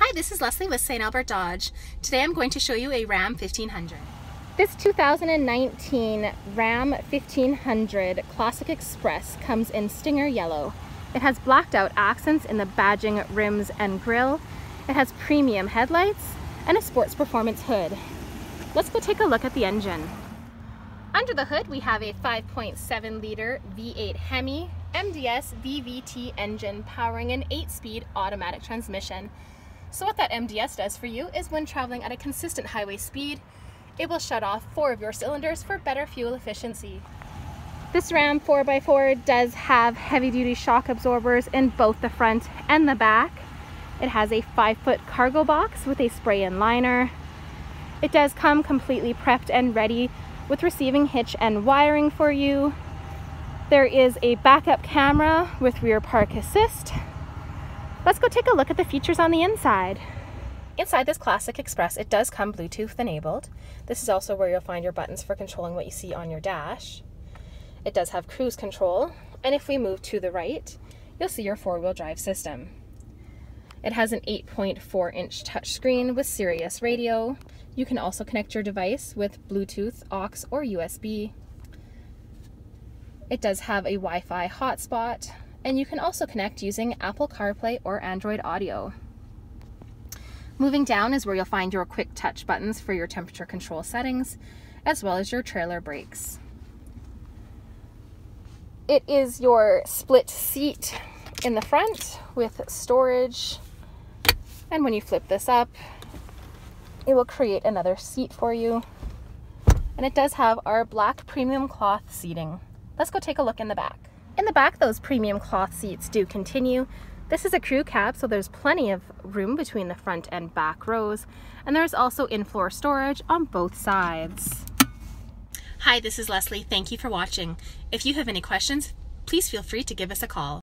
Hi, this is Leslie with St. Albert Dodge. Today I'm going to show you a Ram 1500. This 2019 Ram 1500 Classic Express comes in Stinger Yellow. It has blacked out accents in the badging, rims, and grille. It has premium headlights and a sports performance hood. Let's go take a look at the engine. Under the hood, we have a 5.7-liter V8 Hemi MDS VVT engine powering an 8-speed automatic transmission. So what that MDS does for you is when traveling at a consistent highway speed, it will shut off 4 of your cylinders for better fuel efficiency. This Ram 4x4 does have heavy-duty shock absorbers in both the front and the back. It has a 5-foot cargo box with a spray-in liner. It does come completely prepped and ready with receiving hitch and wiring for you. There is a backup camera with rear park assist. Let's go take a look at the features on the inside. Inside this Classic Express, it does come Bluetooth enabled. This is also where you'll find your buttons for controlling what you see on your dash. It does have cruise control, and if we move to the right, you'll see your four-wheel drive system. It has an 8.4-inch touchscreen with Sirius radio. You can also connect your device with Bluetooth, aux, or USB. It does have a Wi-Fi hotspot, and you can also connect using Apple CarPlay or Android Auto. Moving down is where you'll find your quick touch buttons for your temperature control settings, as well as your trailer brakes. It is your split seat in the front with storage, and when you flip this up, it will create another seat for you. And it does have our black premium cloth seating. Let's go take a look in the back. In the back, those premium cloth seats do continue. This is a crew cab, so there's plenty of room between the front and back rows. And there's also in-floor storage on both sides. Hi, this is Leslie. Thank you for watching. If you have any questions, please feel free to give us a call.